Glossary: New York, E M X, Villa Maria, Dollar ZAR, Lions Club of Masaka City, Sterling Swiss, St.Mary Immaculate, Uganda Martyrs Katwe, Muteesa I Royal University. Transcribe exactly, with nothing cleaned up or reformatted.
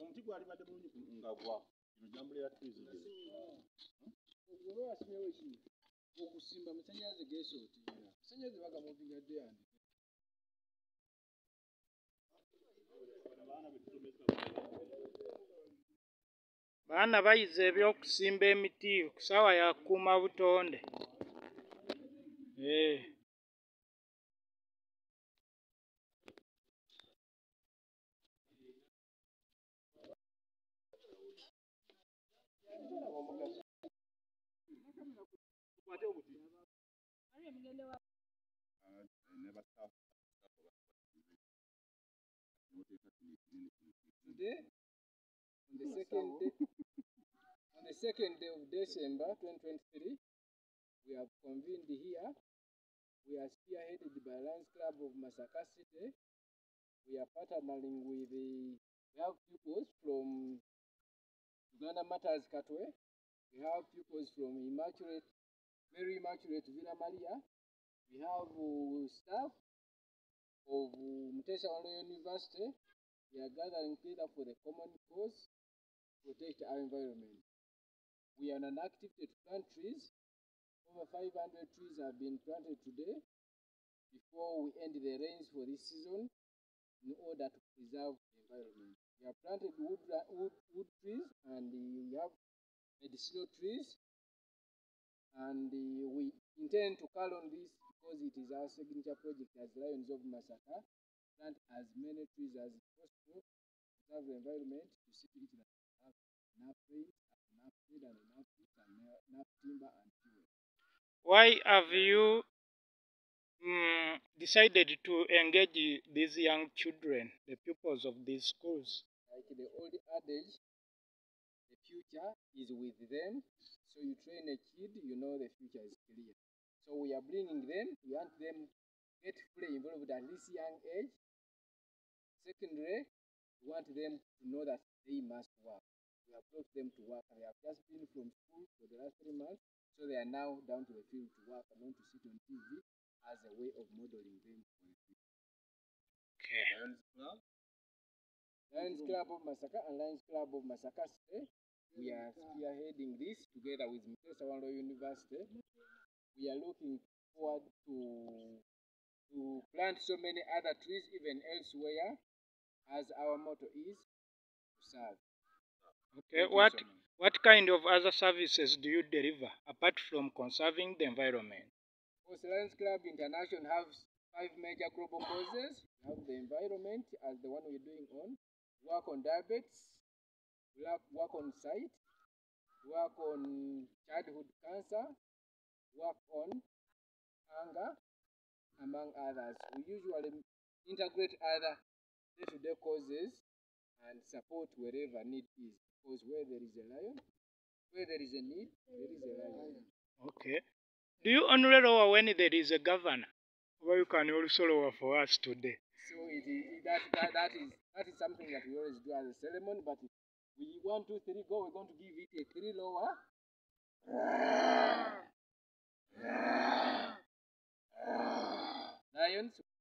omuti gwalibadde bulungi nga gwa kino jambuleera tuzibbe ogulwa asimewe ki okusimba amasannyalaze geesooti amasannyalaze baga mubigadde yandi baana bayize ebyokusimba emiti ku ssaawa ya kukuuma butonde. Eh. On the second day, on the second day of December twenty twenty-three, we have convened here. We are spearheaded by Lions Club of Masaka City. We are partnering with the we have pupils from Uganda Martyrs Katwe. We have pupils from Immaculate, Mary Immaculate, Villa Maria. We have uh, staff of uh, Muteesa I Royal University. We are gathering together for the common cause to protect our environment. We are an active to plant trees. Over five hundred trees have been planted today before we end the rains for this season in order to preserve the environment. We have planted wood, wood, wood trees, and we have medicinal trees, and we intend to call on this because it is our signature project as Lions of Masaka. Plant as many trees as possible to have the environment, to see to it that we have enough rain, enough food, and enough food, and enough timber and fuel. Why have you um, decided to engage these young children, the pupils of these schools? Like the old adage, the future is with them. So you train a kid, you know the future is clear. So we are bringing them, we want them get fully involved at this young age. Secondary, we want them to know that they must work. We have brought them to work, and they have just been from school for the last three months, so they are now down to the field to work and not to sit on T V as a way of modeling them for the future. Okay. Lions Club, Lions Club of Masaka and Lions Club of Masaka State. We are spearheading this together with Muteesa I Royal University. We are looking forward to to plant so many other trees even elsewhere, as our motto is to serve. Okay, what so what kind of other services do you deliver apart from conserving the environment? Well, Lions Club International has five major global causes. We have the environment as the one we're doing on, work on diabetes, work on sight, work on childhood cancer, work on hunger, among others. We usually integrate other day-to-day causes and support wherever need is, because where there is a lion, where there is a need, there is a lion. Okay. Do you only lower when there is a governor? Well, you can also lower for us today. So it is, that, that, that, is, that is something that we always do as a ceremony, but if we want to three go, we're going to give it a three lower. Lions,